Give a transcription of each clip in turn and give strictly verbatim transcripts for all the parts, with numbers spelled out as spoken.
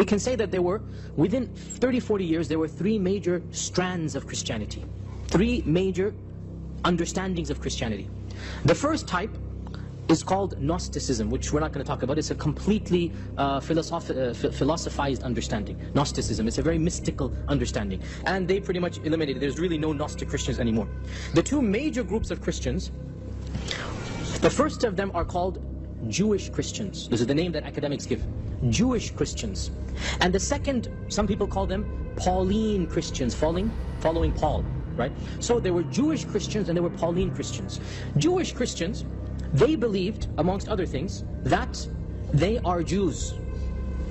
We can say that there were, within thirty, forty years, there were three major strands of Christianity, three major understandings of Christianity. The first type is called Gnosticism, which we're not going to talk about. It's a completely uh, philosoph uh, philosophized understanding. Gnosticism, it's a very mystical understanding. And they pretty much eliminated, there's really no Gnostic Christians anymore. The two major groups of Christians, the first of them are called Jewish Christians. This is the name that academics give. Jewish Christians. And the second, some people call them Pauline Christians, following, following Paul, right? So there were Jewish Christians and there were Pauline Christians. Jewish Christians, they believed, amongst other things, that they are Jews,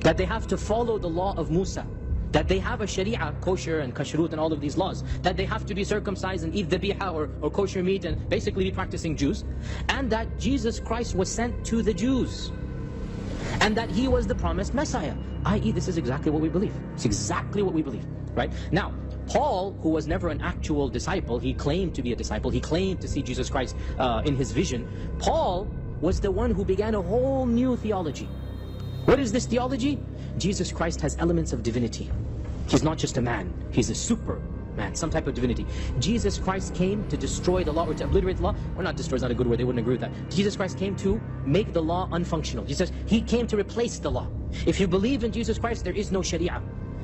that they have to follow the law of Musa, that they have a sharia, kosher and kashrut and all of these laws, that they have to be circumcised and eat dhabiha or, or kosher meat and basically be practicing Jews, and that Jesus Christ was sent to the Jews, and that he was the promised Messiah, that is this is exactly what we believe. It's exactly what we believe, right? Now, Paul, who was never an actual disciple, he claimed to be a disciple, he claimed to see Jesus Christ uh, in his vision. Paul was the one who began a whole new theology. What is this theology? Jesus Christ has elements of divinity. He's not just a man, he's a superman, some type of divinity. Jesus Christ came to destroy the law, or to obliterate the law, or not destroy is not a good word, they wouldn't agree with that. Jesus Christ came to make the law unfunctional. He says he came to replace the law. If you believe in Jesus Christ, there is no sharia.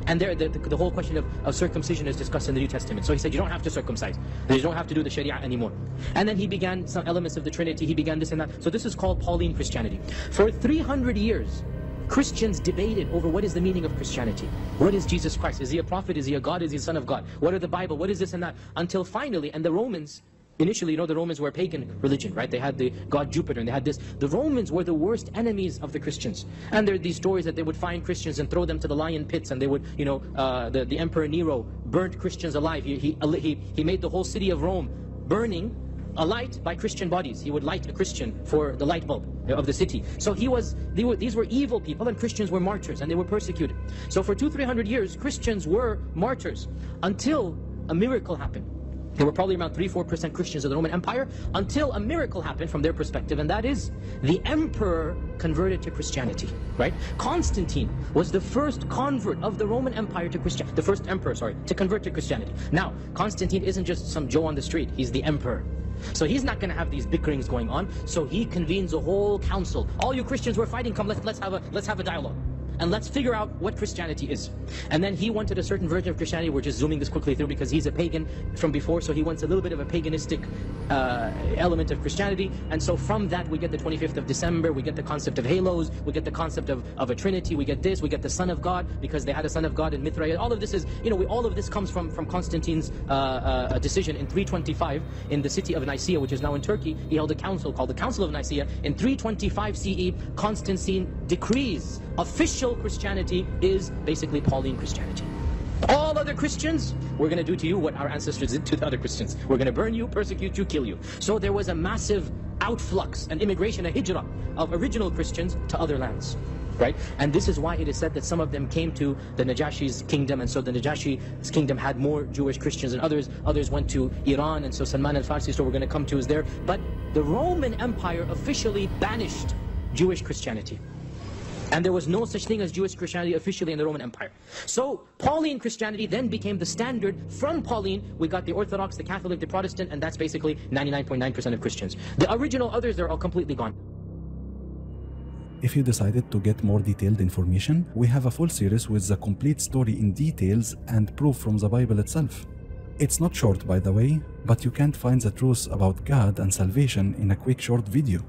And there, the, the, the whole question of, of circumcision is discussed in the New Testament. So he said, you don't have to circumcise. You don't have to do the Sharia anymore. And then he began some elements of the Trinity. He began this and that. So this is called Pauline Christianity. For three hundred years, Christians debated over what is the meaning of Christianity. What is Jesus Christ? Is he a prophet? Is he a God? Is he the Son of God? What are the Bible? What is this and that? Until finally, and the Romans... Initially, you know, the Romans were a pagan religion, right? They had the god Jupiter and they had this. The Romans were the worst enemies of the Christians. And there are these stories that they would find Christians and throw them to the lion pits, and they would, you know, uh, the, the Emperor Nero burnt Christians alive. He, he, he, he made the whole city of Rome burning alight by Christian bodies. He would light a Christian for the light bulb of the city. So he was, they were, these were evil people, and Christians were martyrs and they were persecuted. So for two, three hundred years, Christians were martyrs until a miracle happened. There were probably around three, four percent Christians of the Roman Empire until a miracle happened from their perspective, and that is the emperor converted to Christianity, right? Constantine was the first convert of the Roman Empire to Christianity, the first emperor, sorry, to convert to Christianity. Now, Constantine isn't just some Joe on the street, he's the emperor. So he's not going to have these bickerings going on, so he convenes a whole council. All you Christians were fighting, come, let's, let's, have, a, let's have a dialogue. And let's figure out what Christianity is. And then he wanted a certain version of Christianity. We're just zooming this quickly through because he's a pagan from before, so he wants a little bit of a paganistic uh, element of Christianity. And so from that we get the twenty-fifth of December, we get the concept of halos, we get the concept of, of a Trinity, we get this, we get the Son of God, because they had a Son of God in Mithra. All of this is, you know, we, all of this comes from, from Constantine's uh, uh, decision in three twenty-five in the city of Nicaea, which is now in Turkey. He held a council called the Council of Nicaea. In three twenty-five C E, Constantine decrees officially Christianity is basically Pauline Christianity. All other Christians, we're going to do to you what our ancestors did to the other Christians. We're going to burn you, persecute you, kill you. So there was a massive outflux, an immigration, a hijrah of original Christians to other lands, right? And this is why it is said that some of them came to the Najashi's kingdom, and so the Najashi's kingdom had more Jewish Christians than others. Others went to Iran, and so Salman al-Farsi, so we're going to come to, is there. But the Roman Empire officially banished Jewish Christianity. And there was no such thing as Jewish Christianity officially in the Roman Empire. So Pauline Christianity then became the standard. From Pauline, we got the Orthodox, the Catholic, the Protestant, and that's basically ninety-nine point nine percent of Christians. The original others, they're all completely gone. If you decided to get more detailed information, we have a full series with the complete story in details and proof from the Bible itself. It's not short, by the way, but you can't find the truth about God and salvation in a quick short video.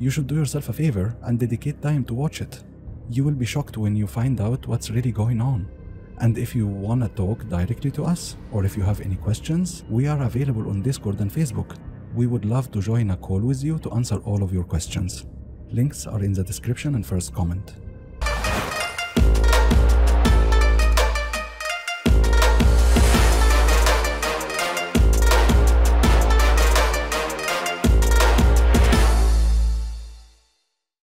You should do yourself a favor and dedicate time to watch it. You will be shocked when you find out what's really going on. And if you wanna talk directly to us, or if you have any questions, we are available on Discord and Facebook. We would love to join a call with you to answer all of your questions. Links are in the description and first comment.